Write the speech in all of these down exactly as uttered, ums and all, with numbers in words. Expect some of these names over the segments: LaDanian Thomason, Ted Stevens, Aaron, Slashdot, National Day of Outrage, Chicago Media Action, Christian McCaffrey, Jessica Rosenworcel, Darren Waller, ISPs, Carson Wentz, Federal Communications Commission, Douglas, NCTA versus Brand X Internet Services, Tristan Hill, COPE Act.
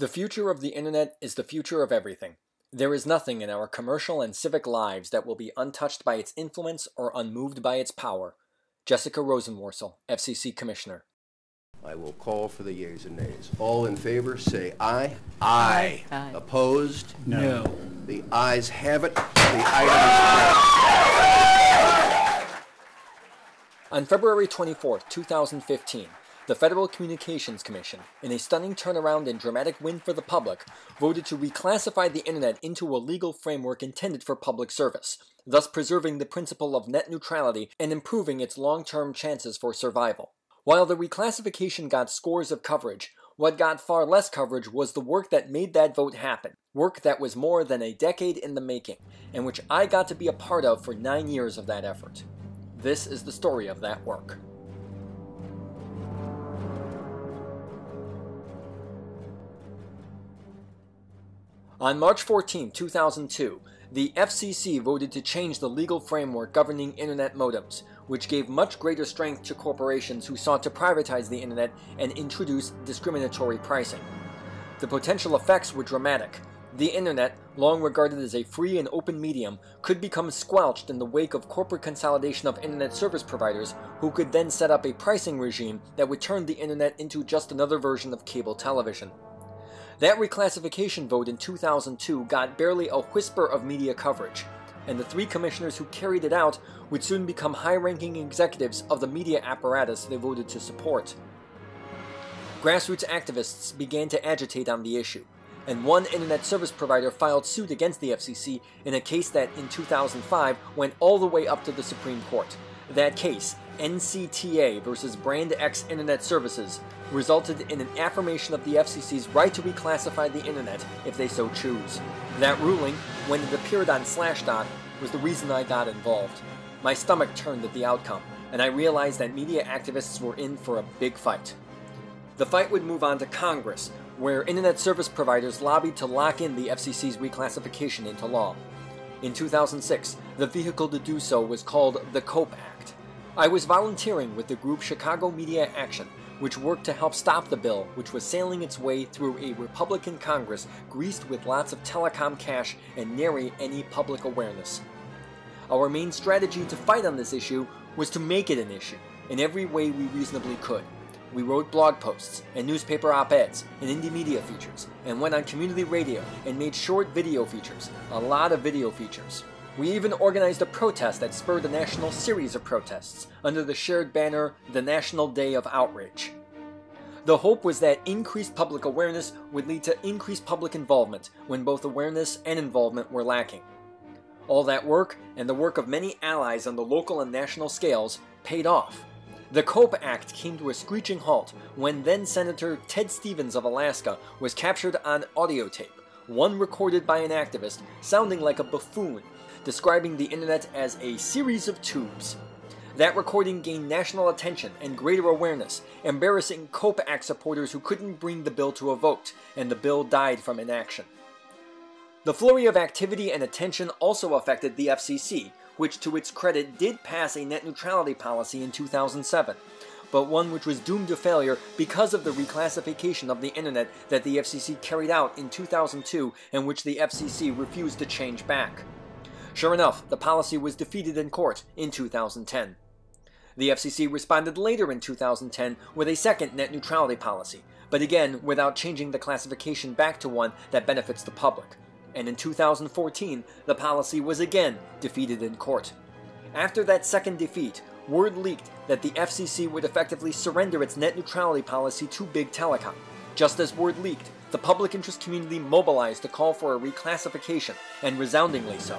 The future of the internet is the future of everything. There is nothing in our commercial and civic lives that will be untouched by its influence or unmoved by its power. Jessica Rosenworcel, F C C Commissioner. I will call for the yeas and nays. All in favor, say aye. Aye. Aye. Opposed? No. No. The ayes have it. The item is passed. On February twenty-fourth, two thousand fifteen, the Federal Communications Commission, in a stunning turnaround and dramatic win for the public, voted to reclassify the internet into a legal framework intended for public service, thus preserving the principle of net neutrality and improving its long-term chances for survival. While the reclassification got scores of coverage, what got far less coverage was the work that made that vote happen, work that was more than a decade in the making, and which I got to be a part of for nine years of that effort. This is the story of that work. On March fourteenth, two thousand two, the F C C voted to change the legal framework governing internet modems, which gave much greater strength to corporations who sought to privatize the internet and introduce discriminatory pricing. The potential effects were dramatic. The internet, long regarded as a free and open medium, could become squelched in the wake of corporate consolidation of internet service providers, who could then set up a pricing regime that would turn the internet into just another version of cable television. That reclassification vote in two thousand two got barely a whisper of media coverage, and the three commissioners who carried it out would soon become high-ranking executives of the media apparatus they voted to support. Grassroots activists began to agitate on the issue, and one internet service provider filed suit against the F C C in a case that in two thousand five went all the way up to the Supreme Court. That case, N C T A versus Brand X Internet Services, resulted in an affirmation of the F C C's right to reclassify the internet if they so choose. That ruling, when it appeared on Slashdot, was the reason I got involved. My stomach turned at the outcome, and I realized that media activists were in for a big fight. The fight would move on to Congress, where internet service providers lobbied to lock in the F C C's reclassification into law. In two thousand six, the vehicle to do so was called the COPE Act. I was volunteering with the group Chicago Media Action, which worked to help stop the bill, which was sailing its way through a Republican Congress greased with lots of telecom cash and nary any public awareness. Our main strategy to fight on this issue was to make it an issue in every way we reasonably could. We wrote blog posts and newspaper op-eds and indie media features, and went on community radio and made short video features, a lot of video features. We even organized a protest that spurred a national series of protests under the shared banner, the National Day of Outrage. The hope was that increased public awareness would lead to increased public involvement when both awareness and involvement were lacking. All that work, and the work of many allies on the local and national scales, paid off. The COPE Act came to a screeching halt when then-Senator Ted Stevens of Alaska was captured on audio tape, one recorded by an activist, sounding like a buffoon, describing the internet as a series of tubes. That recording gained national attention and greater awareness, embarrassing COPE Act supporters who couldn't bring the bill to a vote, and the bill died from inaction. The flurry of activity and attention also affected the F C C, which to its credit did pass a net neutrality policy in two thousand seven, but one which was doomed to failure because of the reclassification of the internet that the F C C carried out in two thousand two and which the F C C refused to change back. Sure enough, the policy was defeated in court in two thousand ten. The F C C responded later in two thousand ten with a second net neutrality policy, but again without changing the classification back to one that benefits the public. And in two thousand fourteen, the policy was again defeated in court. After that second defeat, word leaked that the F C C would effectively surrender its net neutrality policy to big telecom. Just as word leaked, the public interest community mobilized to call for a reclassification, and resoundingly so.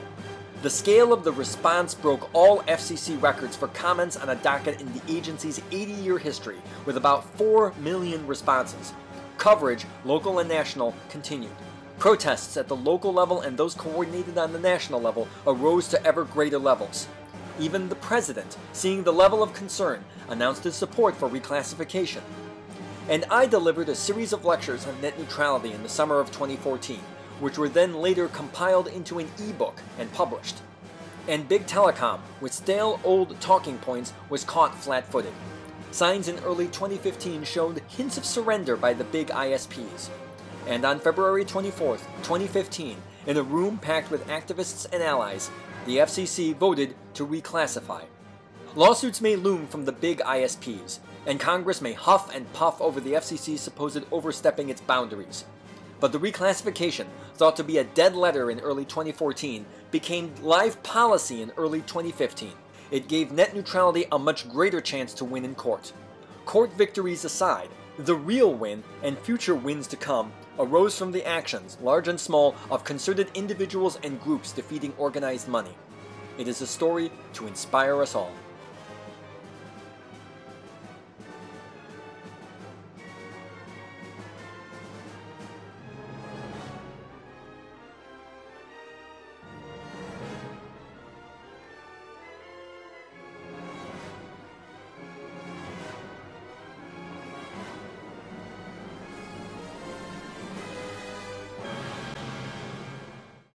The scale of the response broke all F C C records for comments on a docket in the agency's eighty-year history, with about four million responses. Coverage, local and national, continued. Protests at the local level and those coordinated on the national level arose to ever greater levels. Even the president, seeing the level of concern, announced his support for reclassification. And I delivered a series of lectures on net neutrality in the summer of twenty fourteen, which were then later compiled into an e-book and published. And big telecom, with stale old talking points, was caught flat-footed. Signs in early twenty fifteen showed hints of surrender by the big I S Ps. And on February twenty-fourth, twenty fifteen, in a room packed with activists and allies, the F C C voted to reclassify. Lawsuits may loom from the big I S Ps, and Congress may huff and puff over the F C C's supposed overstepping its boundaries. But the reclassification, thought to be a dead letter in early twenty fourteen, became live policy in early twenty fifteen. It gave net neutrality a much greater chance to win in court. Court victories aside, the real win, and future wins to come, arose from the actions, large and small, of concerted individuals and groups defeating organized money. It is a story to inspire us all.